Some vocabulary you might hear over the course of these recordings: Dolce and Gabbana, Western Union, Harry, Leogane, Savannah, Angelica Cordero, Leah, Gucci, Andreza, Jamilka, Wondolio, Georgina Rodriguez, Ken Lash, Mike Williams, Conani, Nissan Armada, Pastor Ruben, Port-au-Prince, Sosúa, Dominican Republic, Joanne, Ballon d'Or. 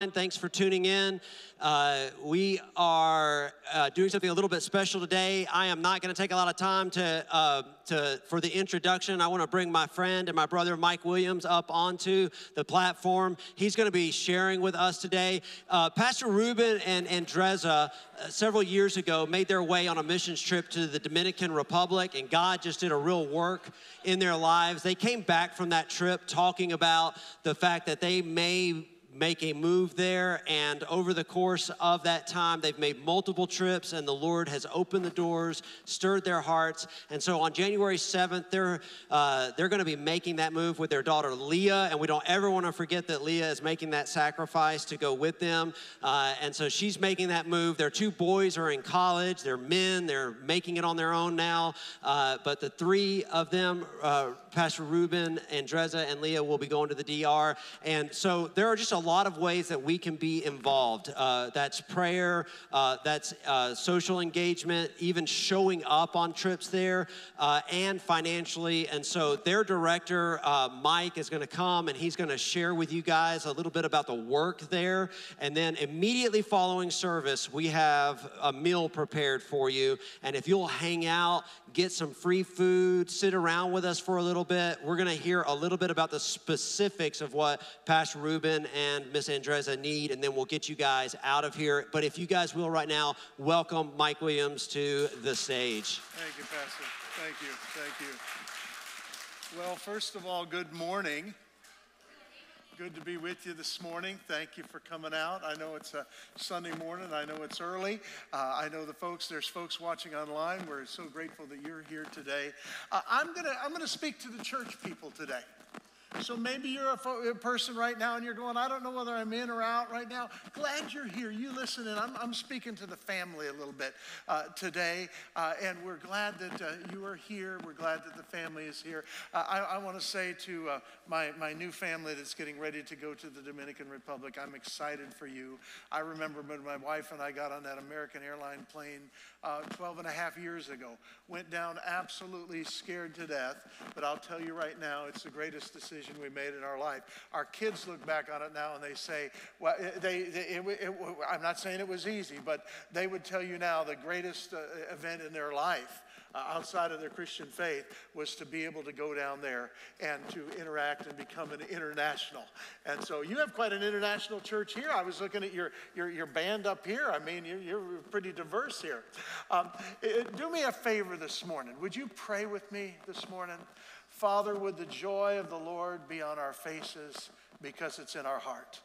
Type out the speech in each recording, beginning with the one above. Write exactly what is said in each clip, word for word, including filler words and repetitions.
And thanks for tuning in. Uh, we are uh, doing something a little bit special today. I am not going to take a lot of time to uh, to for the introduction. I want to bring my friend and my brother Mike Williams up onto the platform. He's going to be sharing with us today. Uh, Pastor Ruben and Andreza uh, several years ago made their way on a missions trip to the Dominican Republic, and God just did a real work in their lives. They came back from that trip talking about the fact that they may make a move there, and over the course of that time, they've made multiple trips, and the Lord has opened the doors, stirred their hearts, and so on January seventh, they're uh, they're going to be making that move with their daughter Leah, and we don't ever want to forget that Leah is making that sacrifice to go with them, uh, and so she's making that move. Their two boys are in college. They're men. They're making it on their own now, uh, but the three of them, uh, Pastor Ruben, Andreza, and Leah, will be going to the D R, and so there are just a lot of ways that we can be involved. Uh, that's prayer, uh, that's uh, social engagement, even showing up on trips there, uh, and financially. And so their director, uh, Mike, is going to come, and he's going to share with you guys a little bit about the work there. And then immediately following service, we have a meal prepared for you. And if you'll hang out, get some free food, sit around with us for a little bit, we're going to hear a little bit about the specifics of what Pastor Ruben and Miss Andreza need, and then we'll get you guys out of here. But if you guys will right now, welcome Mike Williams to the stage. Thank you, Pastor. Thank you. Thank you. Well, first of all, good morning. Good to be with you this morning. Thank you for coming out. I know it's a Sunday morning. I know it's early. Uh, I know the folks, there's folks watching online. We're so grateful that you're here today. Uh, I'm gonna, I'm gonna speak to the church people today. So maybe you're a person right now and you're going, I don't know whether I'm in or out right now. Glad you're here. You listen, and I'm, I'm speaking to the family a little bit uh, today, uh, and we're glad that uh, you are here. We're glad that the family is here. Uh, I, I want to say to uh, my, my new family that's getting ready to go to the Dominican Republic, I'm excited for you. I remember when my wife and I got on that American airline plane uh, twelve and a half years ago. Went down absolutely scared to death, but I'll tell you right now, it's the greatest decision we made in our life. Our kids look back on it now and they say, well, they, they, it, it, I'm not saying it was easy, but they would tell you now the greatest uh, event in their life uh, outside of their Christian faith was to be able to go down there and to interact and become an international. And so you have quite an international church here. I was looking at your, your, your band up here. I mean, you're, you're pretty diverse here. Um, it, do me a favor this morning. Would you pray with me this morning? Father, would the joy of the Lord be on our faces because it's in our heart.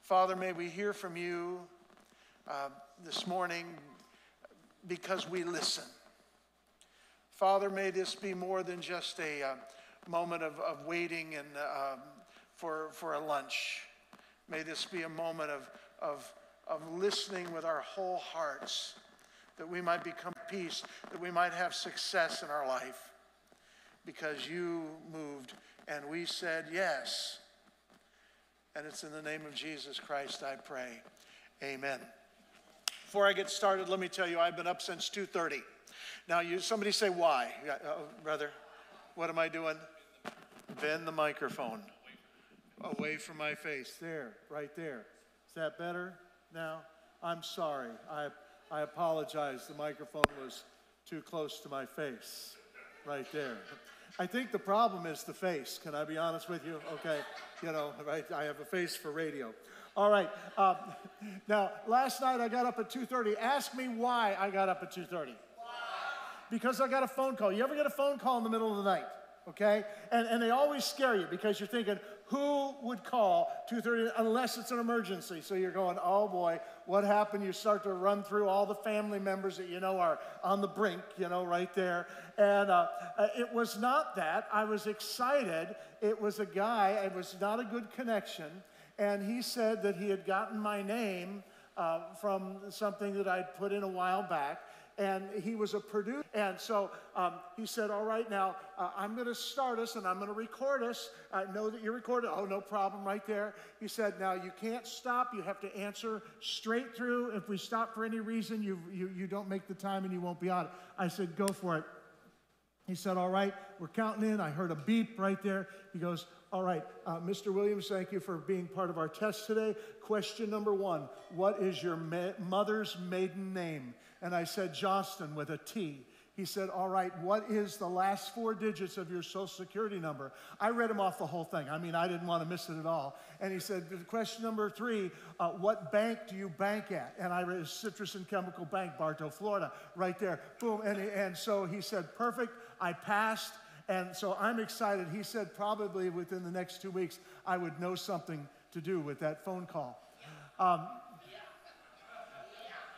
Father, may we hear from you uh, this morning because we listen. Father, may this be more than just a uh, moment of, of waiting and uh, for, for a lunch. May this be a moment of, of, of listening with our whole hearts, that we might become peace, that we might have success in our life. Because you moved and we said yes. And it's in the name of Jesus Christ I pray. Amen. Before I get started, let me tell you, I've been up since two thirty. Now, you, somebody say why. Oh, brother, what am I doing? Bend the microphone away from my face. There, right there. Is that better now? I'm sorry. I, I apologize. The microphone was too close to my face. Right there. I think the problem is the face. Can I be honest with you? Okay. You know, right? I have a face for radio. All right. Um, now, last night I got up at two thirty. Ask me why I got up at two thirty. Why? Because I got a phone call. You ever get a phone call in the middle of the night? Okay? And, and they always scare you because you're thinking, who would call two thirty unless it's an emergency? So you're going, oh boy, what happened? You start to run through all the family members that you know are on the brink, you know, right there. And uh, it was not that. I was excited. It was a guy. It was not a good connection. And he said that he had gotten my name uh, from something that I'd put in a while back. And he was a producer. And so um, he said, all right, now, uh, I'm going to start us, and I'm going to record us. I know that you're recorded. Oh, no problem right there. He said, now, you can't stop. You have to answer straight through. If we stop for any reason, you, you, you don't make the time, and you won't be on it. I said, go for it. He said, all right, we're counting in. I heard a beep right there. He goes, All right, uh, Mister Williams, thank you for being part of our test today. Question number one, what is your ma mother's maiden name? And I said, Johnston with a T. He said, all right, what is the last four digits of your Social Security number? I read him off the whole thing. I mean, I didn't want to miss it at all. And he said, question number three, uh, what bank do you bank at? And I read Citrus and Chemical Bank, Bartow, Florida, right there. Boom, and, and so he said, perfect, I passed. And so I'm excited. He said probably within the next two weeks, I would know something to do with that phone call. Um,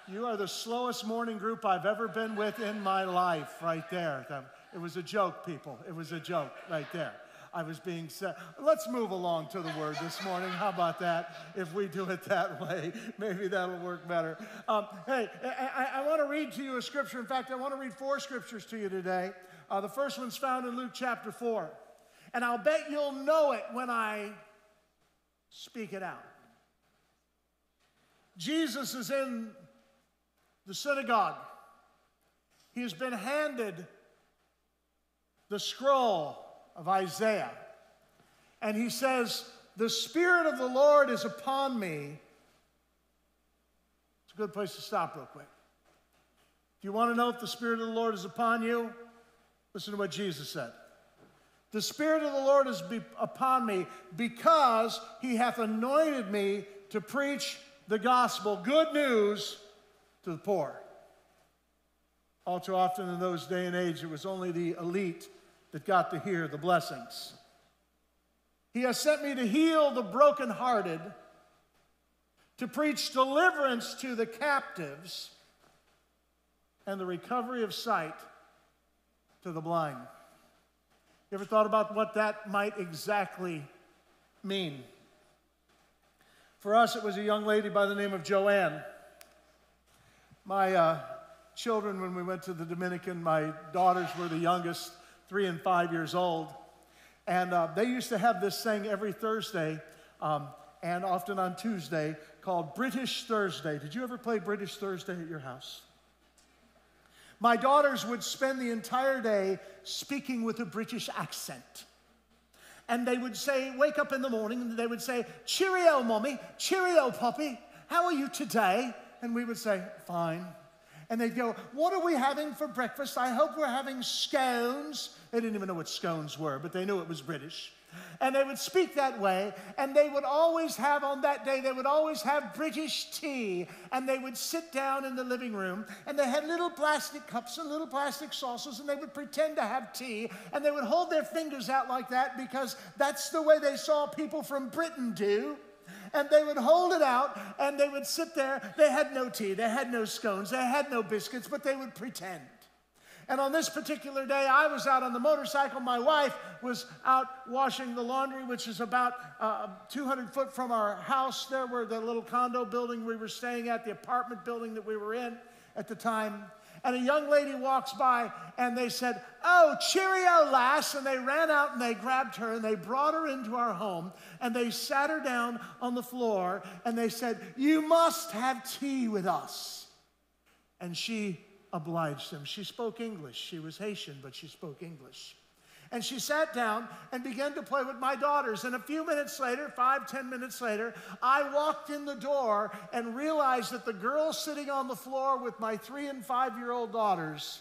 you are the slowest morning group I've ever been with in my life right there. It was a joke, people. It was a joke right there. I was being said. Let's move along to the word this morning. How about that? If we do it that way, maybe that'll work better. Um, hey, I, I, I want to read to you a scripture. In fact, I want to read four scriptures to you today. Uh, the first one's found in Luke chapter four. And I'll bet you'll know it when I speak it out. Jesus is in the synagogue. He has been handed the scroll of Isaiah. And he says, the Spirit of the Lord is upon me. It's a good place to stop real quick. If you want to know if the Spirit of the Lord is upon you, listen to what Jesus said. The Spirit of the Lord is be upon me because he hath anointed me to preach the gospel, good news to the poor. All too often in those day and age, it was only the elite that got to hear the blessings. He has sent me to heal the brokenhearted, to preach deliverance to the captives, and the recovery of sight to the blind. You ever thought about what that might exactly mean? For us, it was a young lady by the name of Joanne. My uh, children, when we went to the Dominican, my daughters were the youngest, three and five years old. And uh, they used to have this thing every Thursday, um, and often on Tuesday, called British Thursday. Did you ever play British Thursday at your house? My daughters would spend the entire day speaking with a British accent. And they would say, wake up in the morning, and they would say, cheerio, mommy, cheerio, poppy, how are you today? And we would say, fine. And they'd go, what are we having for breakfast? I hope we're having scones. They didn't even know what scones were, but they knew it was British. And they would speak that way, and they would always have, on that day, they would always have British tea, and they would sit down in the living room, and they had little plastic cups and little plastic saucers, and they would pretend to have tea, and they would hold their fingers out like that because that's the way they saw people from Britain do. And they would hold it out, and they would sit there. They had no tea, they had no scones, they had no biscuits, but they would pretend. And on this particular day, I was out on the motorcycle. My wife was out washing the laundry, which is about uh, two hundred foot from our house. There were the little condo building we were staying at, the apartment building that we were in at the time. And a young lady walks by, and they said, oh, cheerio, lass. And they ran out, and they grabbed her, and they brought her into our home, and they sat her down on the floor, and they said, you must have tea with us. And she obliged them. She spoke English. She was Haitian, but she spoke English. And she sat down and began to play with my daughters. And a few minutes later, five, ten minutes later, I walked in the door and realized that the girl sitting on the floor with my three and five-year-old daughters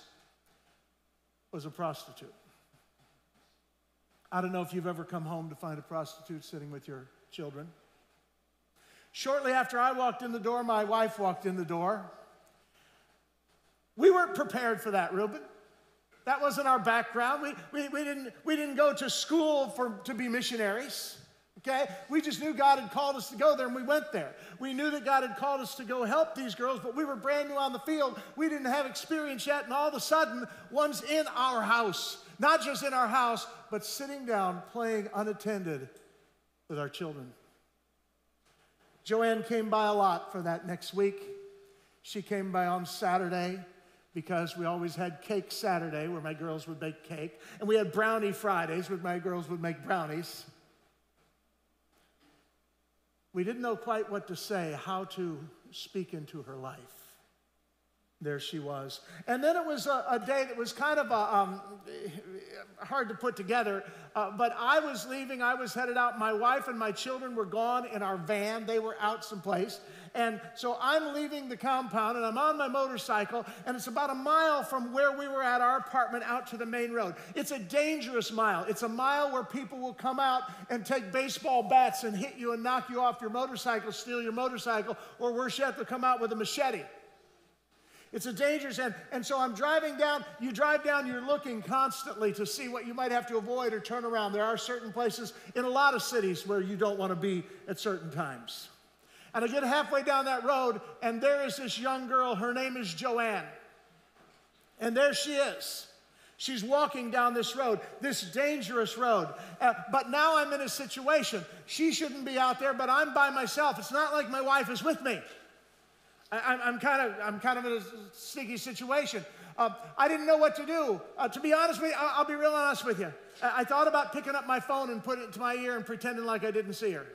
was a prostitute. I don't know if you've ever come home to find a prostitute sitting with your children. Shortly after I walked in the door, my wife walked in the door. We weren't prepared for that, Ruben. That wasn't our background. We, we, we, didn't, we didn't go to school for, to be missionaries, okay? We just knew God had called us to go there, and we went there. We knew that God had called us to go help these girls, but we were brand new on the field. We didn't have experience yet, and all of a sudden, one's in our house. Not just in our house, but sitting down, playing unattended with our children. Joanne came by a lot for that next week. She came by on Saturday, because we always had Cake Saturday where my girls would bake cake. And we had Brownie Fridays where my girls would make brownies. We didn't know quite what to say, how to speak into her life. there she was. And then it was a, a day that was kind of a, um, hard to put together, uh, but I was leaving, I was headed out. My wife and my children were gone in our van. They were out someplace. And so I'm leaving the compound, and I'm on my motorcycle, and it's about a mile from where we were at our apartment out to the main road. It's a dangerous mile. It's a mile where people will come out and take baseball bats and hit you and knock you off your motorcycle, steal your motorcycle, or worse yet, they'll come out with a machete. It's a dangerous end. And so I'm driving down. You drive down, you're looking constantly to see what you might have to avoid or turn around. There are certain places in a lot of cities where you don't want to be at certain times. And I get halfway down that road, and there is this young girl. Her name is Joanne. And there she is. She's walking down this road, this dangerous road. Uh, but now I'm in a situation. She shouldn't be out there, but I'm by myself. It's not like my wife is with me. I, I'm, kind of, I'm kind of in a sticky situation. Uh, I didn't know what to do. Uh, to be honest with you, I'll, I'll be real honest with you. I, I thought about picking up my phone and putting it to my ear and pretending like I didn't see her.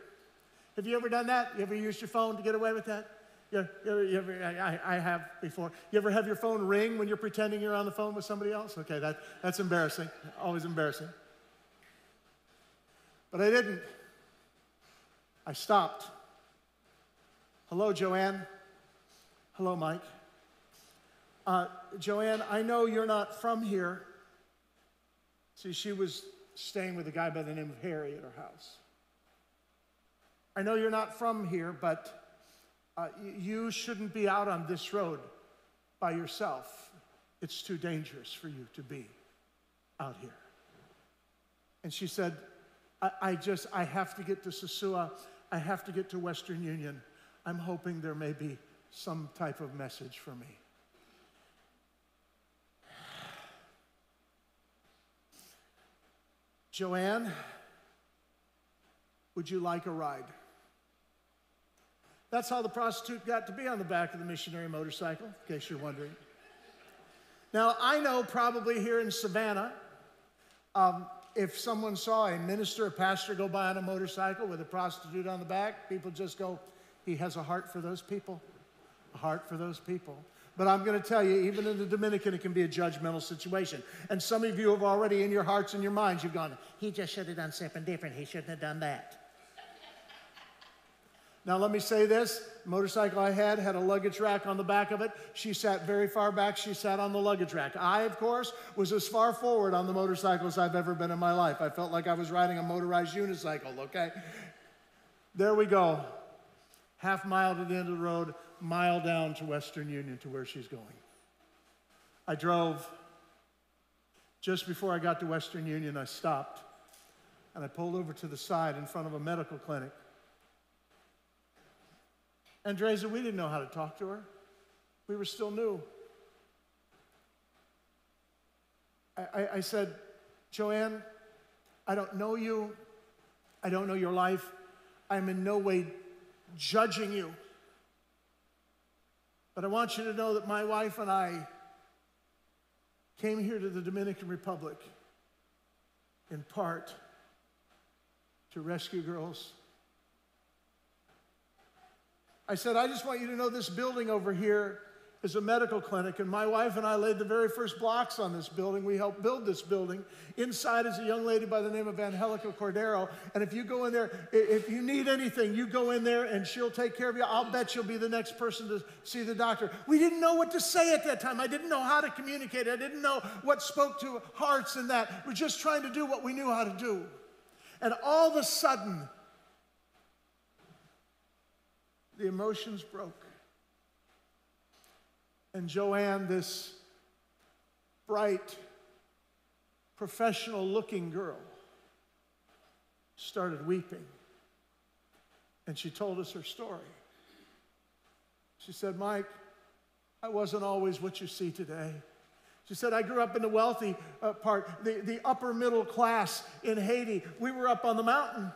Have you ever done that? You ever used your phone to get away with that? You, you ever, you ever, I, I have before. You ever have your phone ring when you're pretending you're on the phone with somebody else? Okay, that, that's embarrassing. Always embarrassing. But I didn't. I stopped. Hello, Joanne. Hello, Mike. Uh, Joanne, I know you're not from here. See, she was staying with a guy by the name of Harry at her house. I know you're not from here, but uh, you shouldn't be out on this road by yourself. It's too dangerous for you to be out here. And she said, I, I just, I have to get to Sosúa. I have to get to Western Union. I'm hoping there may be some type of message for me. Joanne, would you like a ride? That's how the prostitute got to be on the back of the missionary motorcycle, in case you're wondering. Now, I know probably here in Savannah, um, if someone saw a minister, a pastor go by on a motorcycle with a prostitute on the back, people just go, he has a heart for those people, a heart for those people. But I'm going to tell you, even in the Dominican, it can be a judgmental situation. And some of you have already in your hearts and your minds, you've gone, he just should have done something different. He shouldn't have done that. Now, let me say this. The motorcycle I had had a luggage rack on the back of it. She sat very far back. She sat on the luggage rack. I, of course, was as far forward on the motorcycle as I've ever been in my life. I felt like I was riding a motorized unicycle, okay? There we go. Half mile to the end of the road, mile down to Western Union to where she's going. I drove. Just before I got to Western Union, I stopped, and I pulled over to the side in front of a medical clinic. Andreza, we didn't know how to talk to her. We were still new. I, I, I said, Joanne, I don't know you. I don't know your life. I'm in no way judging you. But I want you to know that my wife and I came here to the Dominican Republic in part to rescue girls. I said, I just want you to know this building over here is a medical clinic, and my wife and I laid the very first blocks on this building. We helped build this building. Inside is a young lady by the name of Angelica Cordero, and if you go in there, if you need anything, you go in there and she'll take care of you. I'll bet you'll be the next person to see the doctor. We didn't know what to say at that time. I didn't know how to communicate. I didn't know what spoke to hearts and that. We're just trying to do what we knew how to do. And all of a sudden, the emotions broke. And Joanne, this bright, professional-looking girl, started weeping. And she told us her story. She said, Mike, I wasn't always what you see today. She said, I grew up in the wealthy uh, part, the, the upper middle class in Haiti. We were up on the mountain.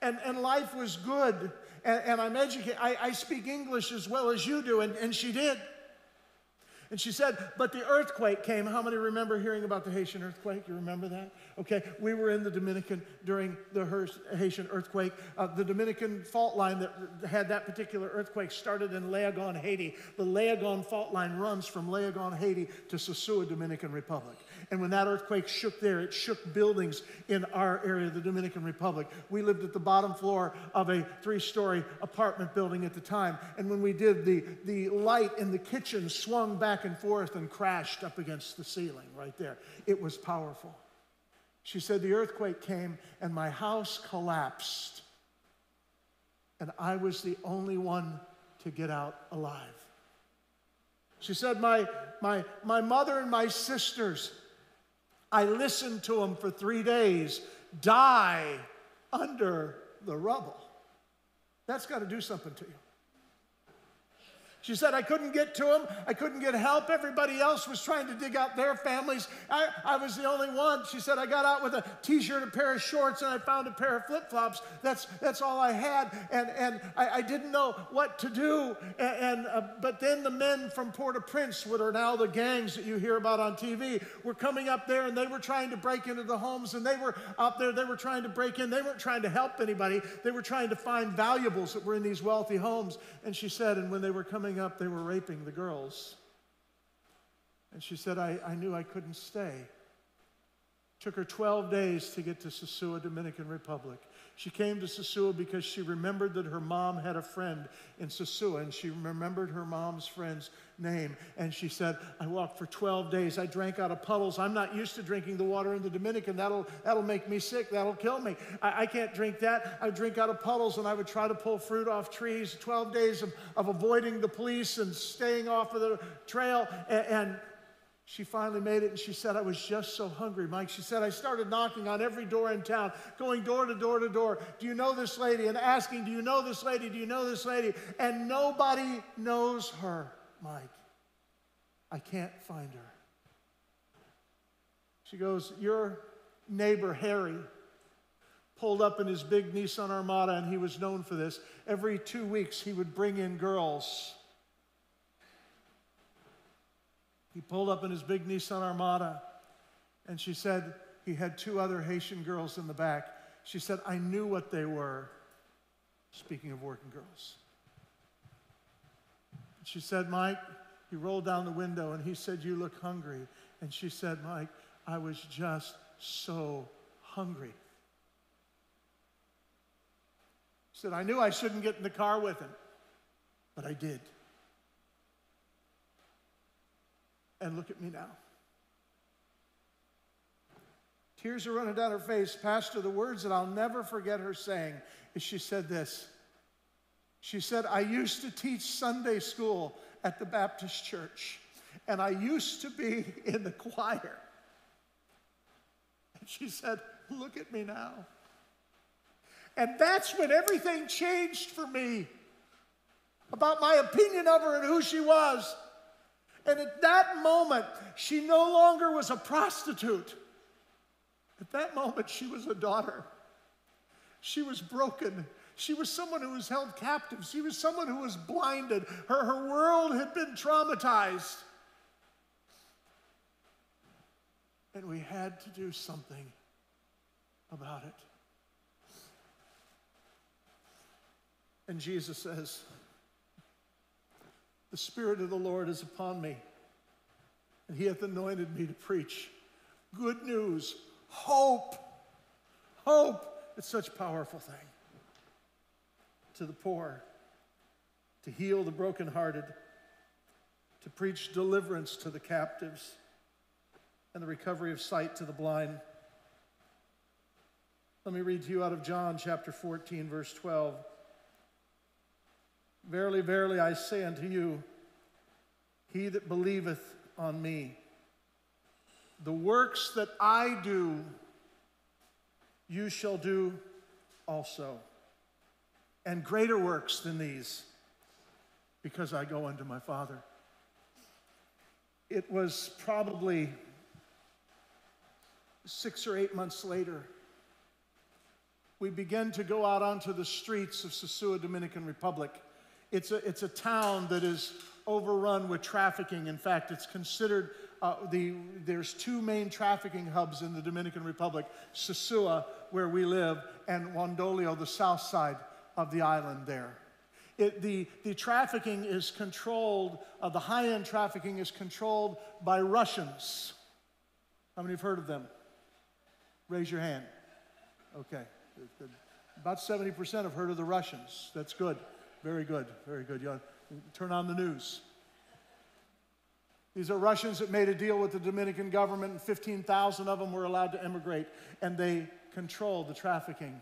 And, and life was good. And, and I'm educated. I, I speak English as well as you do. And, and she did. And she said, but the earthquake came. How many remember hearing about the Haitian earthquake? You remember that? Okay, we were in the Dominican during the Haitian earthquake. Uh, the Dominican fault line that had that particular earthquake started in Leogane, Haiti. The Leogane fault line runs from Leogane, Haiti to Sosúa, Dominican Republic. And when that earthquake shook there, it shook buildings in our area of the Dominican Republic. We lived at the bottom floor of a three-story apartment building at the time. And when we did, the, the light in the kitchen swung back and forth and crashed up against the ceiling right there. It was powerful. She said, the earthquake came and my house collapsed. And I was the only one to get out alive. She said, my, my, my mother and my sisters, I listened to them for three days, die under the rubble. That's got to do something to you. She said, I couldn't get to them. I couldn't get help. Everybody else was trying to dig out their families. I, I was the only one. She said, I got out with a T-shirt, a pair of shorts, and I found a pair of flip-flops. That's, that's all I had, and, and I, I didn't know what to do. And, and uh, But then the men from Port-au-Prince, what are now the gangs that you hear about on T V, were coming up there, and they were trying to break into the homes, and they were out there. They were trying to break in. They weren't trying to help anybody. They were trying to find valuables that were in these wealthy homes. And she said, and when they were coming up, they were raping the girls. And she said, I, I knew I couldn't stay. Took her twelve days to get to Sosúa, Dominican Republic. She came to Sosúa because she remembered that her mom had a friend in Sosúa, and she remembered her mom's friend's name. And she said, I walked for twelve days. I drank out of puddles. I'm not used to drinking the water in the Dominican. That'll, that'll make me sick. That'll kill me. I, I can't drink that. I drink out of puddles, and I would try to pull fruit off trees. twelve days of, of avoiding the police and staying off of the trail. And, and she finally made it, and she said, I was just so hungry, Mike. She said, I started knocking on every door in town, going door to door to door. Do you know this lady? And asking, do you know this lady? Do you know this lady? And nobody knows her, Mike. I can't find her. She goes, your neighbor, Harry, pulled up in his big Nissan Armada, and he was known for this. Every two weeks, he would bring in girls. He pulled up in his big Nissan Armada, and she said he had two other Haitian girls in the back. She said, I knew what they were. Speaking of working girls. She said, Mike, he rolled down the window, and he said, you look hungry. And she said, Mike, I was just so hungry. She said, I knew I shouldn't get in the car with him, but I did. And look at me now. Tears are running down her face. Pastor, the words that I'll never forget her saying is she said this. She said, I used to teach Sunday school at the Baptist church, and I used to be in the choir. And she said, look at me now. And that's when everything changed for me about my opinion of her and who she was. And at that moment, she no longer was a prostitute. At that moment, she was a daughter. She was broken. She was someone who was held captive. She was someone who was blinded. Her, her world had been traumatized. And we had to do something about it. And Jesus says, the Spirit of the Lord is upon me, and he hath anointed me to preach good news, hope, hope. It's such a powerful thing. To the poor, to heal the brokenhearted, to preach deliverance to the captives, and the recovery of sight to the blind. Let me read to you out of John chapter fourteen, verse twelve. Verily, verily, I say unto you, he that believeth on me, the works that I do, you shall do also, and greater works than these, because I go unto my Father. It was probably six or eight months later, we began to go out onto the streets of Sosúa, Dominican Republic, It's a, it's a town that is overrun with trafficking. In fact, it's considered, uh, the, there's two main trafficking hubs in the Dominican Republic, Sosúa, where we live, and Wondolio, the south side of the island there. It, the, the trafficking is controlled, uh, the high-end trafficking is controlled by Russians. How many have heard of them? Raise your hand. Okay. About seventy percent have heard of the Russians. That's good. Very good. Very good. You turn on the news. These are Russians that made a deal with the Dominican government, and fifteen thousand of them were allowed to emigrate, and they controlled the trafficking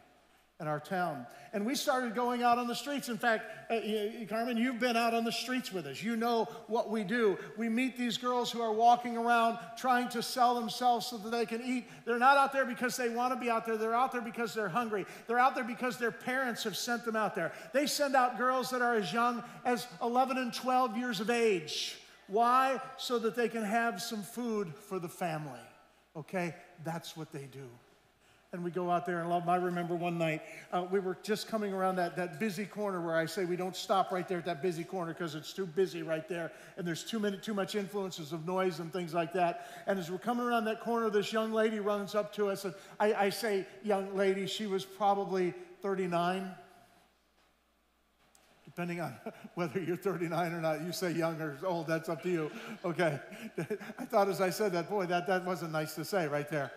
in our town. And we started going out on the streets. In fact, uh, you, Carmen, you've been out on the streets with us. You know what we do. We meet these girls who are walking around trying to sell themselves so that they can eat. They're not out there because they want to be out there. They're out there because they're hungry. They're out there because their parents have sent them out there. They send out girls that are as young as eleven and twelve years of age. Why? So that they can have some food for the family. Okay? That's what they do. And we go out there and love them. I remember one night, uh, we were just coming around that, that busy corner where I say we don't stop right there at that busy corner because it's too busy right there, and there's too many, too much influences of noise and things like that. And as we're coming around that corner, this young lady runs up to us. And I, I say young lady, she was probably thirty-nine. Depending on whether you're thirty-nine or not, you say young or old, that's up to you. Okay. I thought as I said that, boy, that, that wasn't nice to say right there.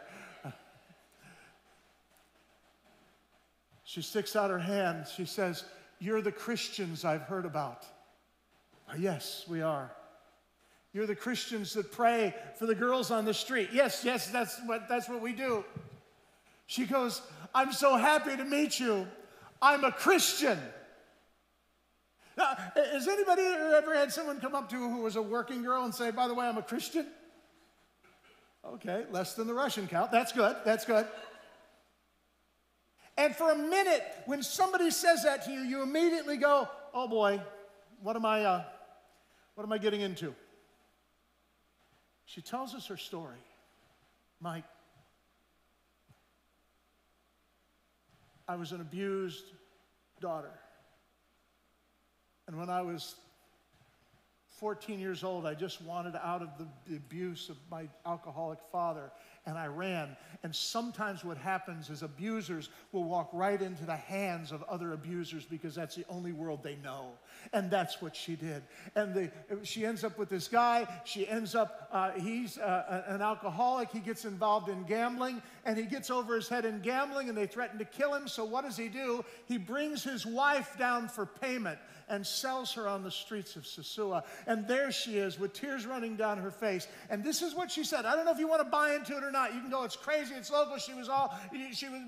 She sticks out her hand. She says, "You're the Christians I've heard about." Yes, we are. "You're the Christians that pray for the girls on the street." Yes, yes, that's what, that's what we do. She goes, "I'm so happy to meet you. I'm a Christian." Now, has anybody ever had someone come up to you who was a working girl and say, "By the way, I'm a Christian"? Okay, less than the Russian count. That's good, that's good. And for a minute, when somebody says that to you, you immediately go, "Oh boy, what am I, uh, what am I getting into?" She tells us her story. "Mike, I was an abused daughter. And when I was fourteen years old, I just wanted out of the abuse of my alcoholic father, and I ran." And sometimes what happens is abusers will walk right into the hands of other abusers because that's the only world they know. And that's what she did. And the, she ends up with this guy. She ends up, uh, he's uh, an alcoholic. He gets involved in gambling, and he gets over his head in gambling, and they threaten to kill him. So what does he do? He brings his wife down for payment and sells her on the streets of Sosúa. And there she is with tears running down her face. And this is what she said. I don't know if you want to buy into it or not. You can go, "It's crazy, it's local." She was all, she was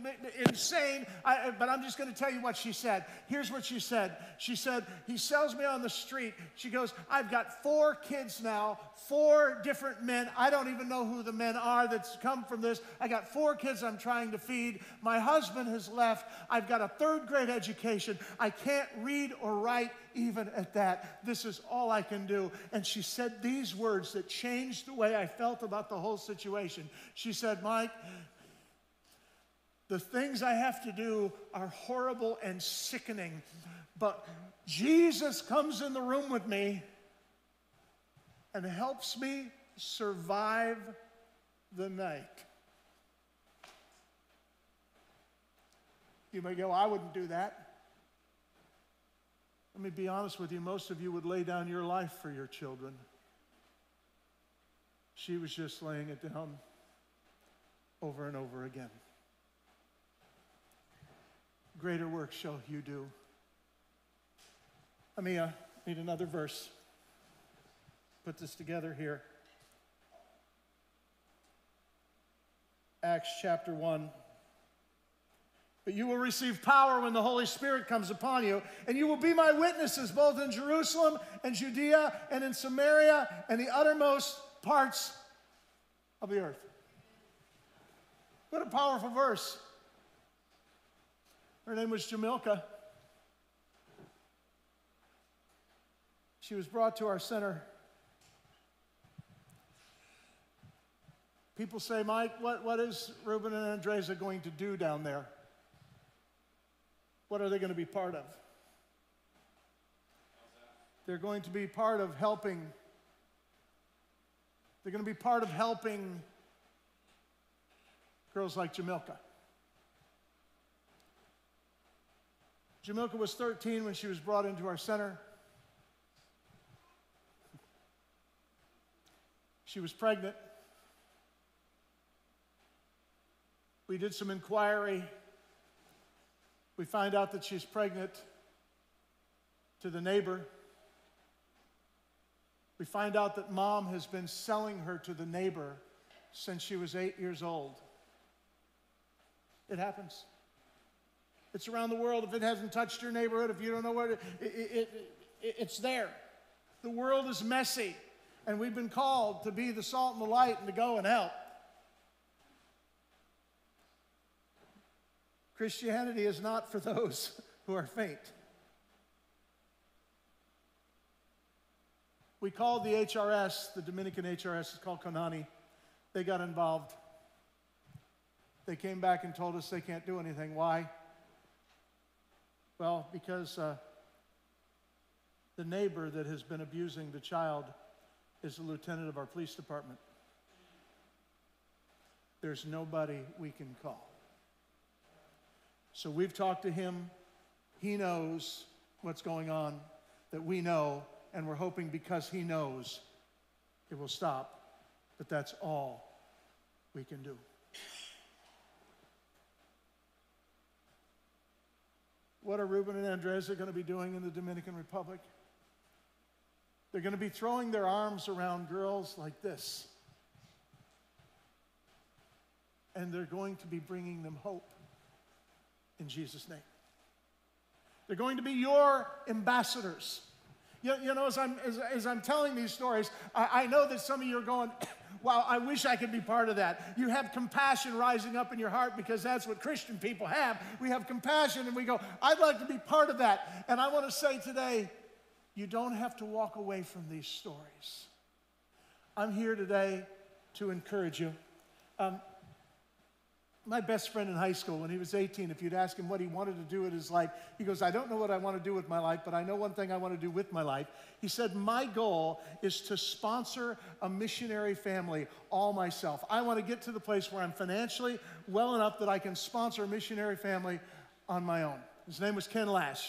insane. I, but I'm just going to tell you what she said. Here's what she said. She said, "He sells me on the street." She goes, "I've got four kids now, four different men. I don't even know who the men are that's come from this. I got four kids I'm trying to feed. My husband has left. I've got a third grade education. I can't read or write even at that. This is all I can do." And she said these words that changed the way I felt about the whole situation. She said, "Mike, the things I have to do are horrible and sickening, but Jesus comes in the room with me and helps me survive the night." You may go, "I wouldn't do that." Let me be honest with you, most of you would lay down your life for your children. She was just laying it down over and over again. Greater work shall you do. Let me uh, need another verse. Put this together here. Acts chapter one. "But you will receive power when the Holy Spirit comes upon you, and you will be my witnesses both in Jerusalem and Judea and in Samaria and the uttermost parts of the earth." What a powerful verse. Her name was Jamilka. She was brought to our center. People say, "Mike, what, what is Ruben and Andreza going to do down there? What are they going to be part of?" They're going to be part of helping. They're going to be part of helping girls like Jamilka. Jamilka was thirteen when she was brought into our center. She was pregnant. We did some inquiry. We find out that she's pregnant to the neighbor. We find out that mom has been selling her to the neighbor since she was eight years old. It happens. It's around the world. If it hasn't touched your neighborhood, if you don't know where to, it, it, it, it's there. The world is messy, and we've been called to be the salt and the light and to go and help. Christianity is not for those who are faint. We called the H R S, the Dominican H R S, it's called Conani. They got involved. They came back and told us they can't do anything. Why? Well, because uh, the neighbor that has been abusing the child is the lieutenant of our police department. There's nobody we can call. So we've talked to him. He knows what's going on that we know, and we're hoping because he knows it will stop. But that's all we can do. What are Ruben and Andreza going to be doing in the Dominican Republic? They're going to be throwing their arms around girls like this. And they're going to be bringing them hope in Jesus' name. They're going to be your ambassadors. You, you know, as I'm, as, as I'm telling these stories, I, I know that some of you are going, wow, I wish I could be part of that. You have compassion rising up in your heart because that's what Christian people have. We have compassion and we go, I'd like to be part of that. And I want to say today, you don't have to walk away from these stories. I'm here today to encourage you. Um, My best friend in high school, when he was eighteen, if you'd ask him what he wanted to do in his life, he goes, I don't know what I want to do with my life, but I know one thing I want to do with my life. He said, my goal is to sponsor a missionary family all myself. I want to get to the place where I'm financially well enough that I can sponsor a missionary family on my own. His name was Ken Lash.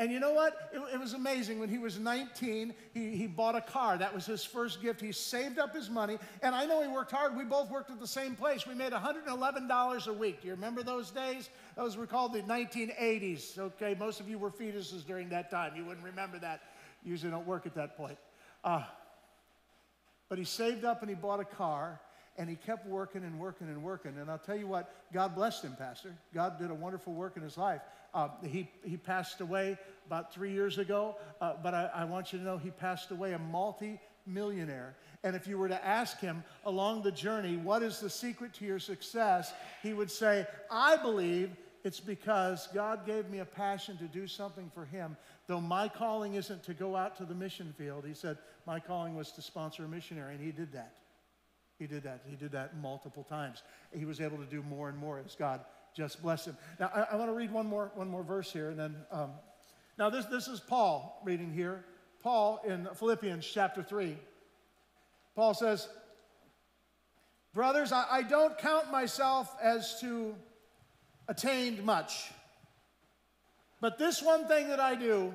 And you know what? It, it was amazing. When he was nineteen, he, he bought a car. That was his first gift. He saved up his money. And I know he worked hard. We both worked at the same place. We made one hundred eleven dollars a week. Do you remember those days? Those were called the nineteen eighties. Okay, most of you were fetuses during that time. You wouldn't remember that. You usually don't work at that point. Uh, but he saved up and he bought a car. And he kept working and working and working. And I'll tell you what, God blessed him, Pastor. God did a wonderful work in his life. Uh, he, he passed away about three years ago. Uh, but I, I want you to know he passed away a multi-millionaire. And if you were to ask him along the journey, what is the secret to your success? He would say, I believe it's because God gave me a passion to do something for him. Though my calling isn't to go out to the mission field, he said, my calling was to sponsor a missionary. And he did that. He did that. He did that multiple times. He was able to do more and more as God just blessed him. Now, I, I want to read one more, one more verse here. and then. Um, now, this, this is Paul reading here. Paul in Philippians chapter three. Paul says, brothers, I, I don't count myself as to attained much. But this one thing that I do,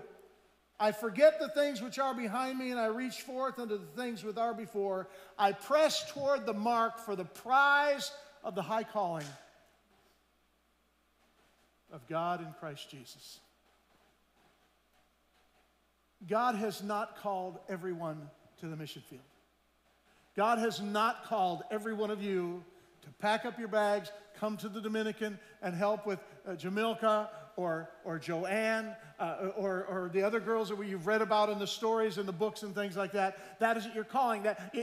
I forget the things which are behind me, and I reach forth unto the things which are before. I press toward the mark for the prize of the high calling of God in Christ Jesus. God has not called everyone to the mission field. God has not called every one of you to pack up your bags, come to the Dominican, and help with uh, Jamilka, Or, or Joanne, uh, or, or the other girls that you've read about in the stories and the books and things like that. That isn't your calling. That,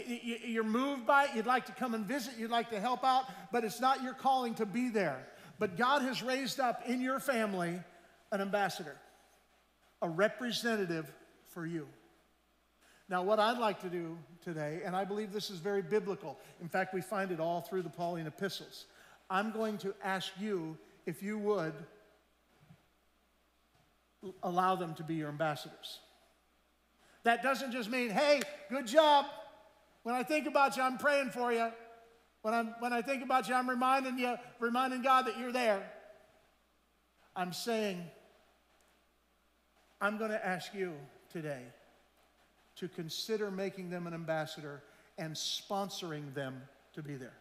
you're moved by it. You'd like to come and visit. You'd like to help out, but it's not your calling to be there. But God has raised up in your family an ambassador, a representative for you. Now, what I'd like to do today, and I believe this is very biblical. In fact, we find it all through the Pauline epistles. I'm going to ask you if you would allow them to be your ambassadors. That doesn't just mean, hey, good job. When I think about you, I'm praying for you. When, I'm, when I think about you, I'm reminding you, reminding God that you're there. I'm saying, I'm going to ask you today to consider making them an ambassador and sponsoring them to be there.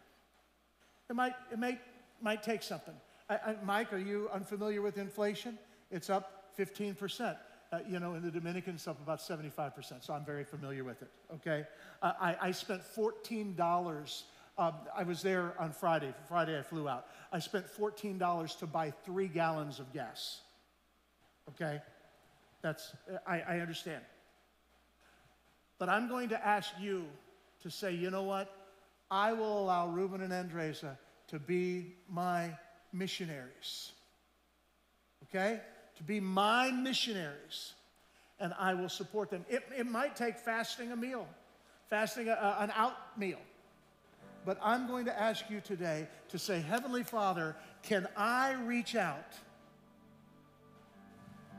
It might, it may, might take something. I, I, Mike, are you unfamiliar with inflation? It's up fifteen percent. Uh, you know, in the Dominican, it's up about seventy-five percent, so I'm very familiar with it, okay? Uh, I, I spent fourteen dollars. Um, I was there on Friday. Friday I flew out. I spent fourteen dollars to buy three gallons of gas, okay? That's, I, I understand. But I'm going to ask you to say, you know what? I will allow Ruben and Andreza to be my missionaries, okay? To be my missionaries, and I will support them. It, it might take fasting a meal, fasting a, a, an out meal. But I'm going to ask you today to say, Heavenly Father, can I reach out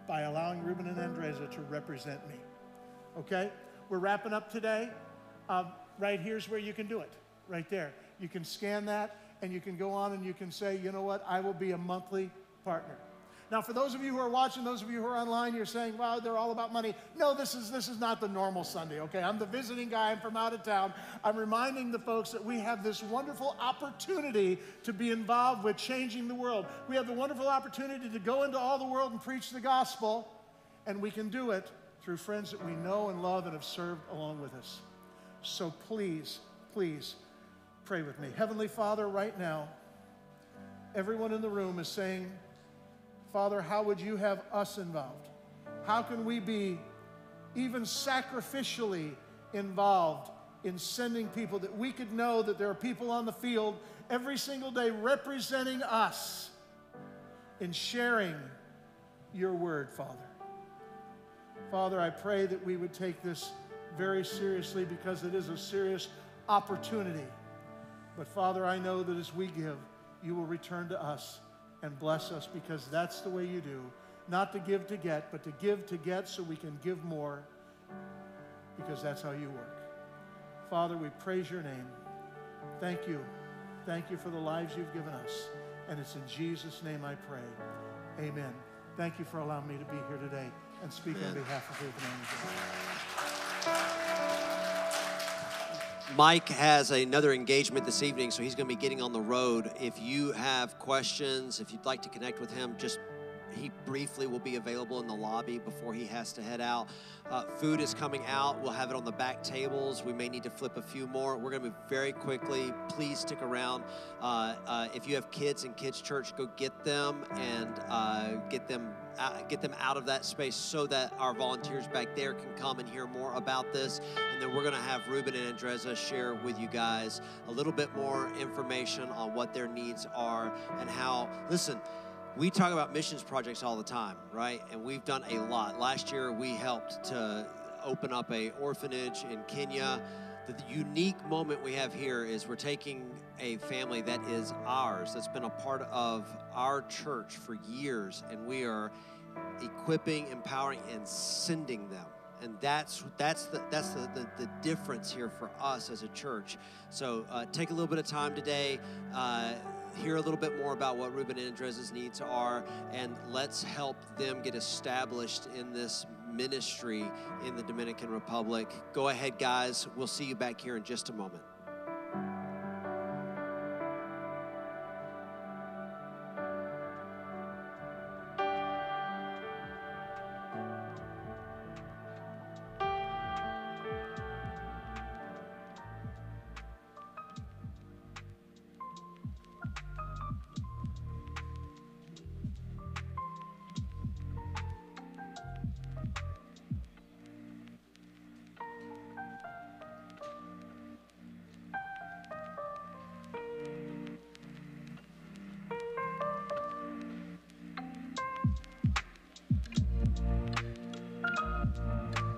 by allowing Ruben and Andreza to represent me? Okay? We're wrapping up today. Um, right here's where you can do it, right there. You can scan that, and you can go on and you can say, you know what, I will be a monthly partner. Now, for those of you who are watching, those of you who are online, you're saying, wow, they're all about money. No, this is, this is not the normal Sunday, okay? I'm the visiting guy. I'm from out of town. I'm reminding the folks that we have this wonderful opportunity to be involved with changing the world. We have the wonderful opportunity to go into all the world and preach the gospel, and we can do it through friends that we know and love and have served along with us. So please, please pray with me. Heavenly Father, right now, everyone in the room is saying, Father, how would you have us involved? How can we be even sacrificially involved in sending people that we could know that there are people on the field every single day representing us in sharing your word, Father? Father, I pray that we would take this very seriously because it is a serious opportunity. But Father, I know that as we give, you will return to us and bless us, because that's the way you do. Not to give to get, but to give to get so we can give more, because that's how you work. Father, we praise your name. Thank you. Thank you for the lives you've given us. And it's in Jesus' name I pray. Amen. Thank you for allowing me to be here today and speak Amen. On behalf of Leogane. Mike has another engagement this evening, so he's going to be getting on the road. If you have questions, if you'd like to connect with him, just he briefly will be available in the lobby before he has to head out. Uh, food is coming out. We'll have it on the back tables. We may need to flip a few more. We're going to move very quickly. Please stick around. Uh, uh, if you have kids in kids' church, go get them and uh, get them Uh, get them out of that space so that our volunteers back there can come and hear more about this. And then we're going to have Ruben and Andreza share with you guys a little bit more information on what their needs are and how, listen, we talk about missions projects all the time, right? And we've done a lot. Last year, we helped to open up an orphanage in Kenya. The unique moment we have here is we're taking a family that is ours, that's been a part of our church for years, and we are equipping, empowering, and sending them. And that's that's the that's the, the, the difference here for us as a church. So uh, take a little bit of time today, uh, hear a little bit more about what Ruben and Andreza's needs are, and let's help them get established in this ministry in the Dominican Republic. Go ahead, guys. We'll see you back here in just a moment.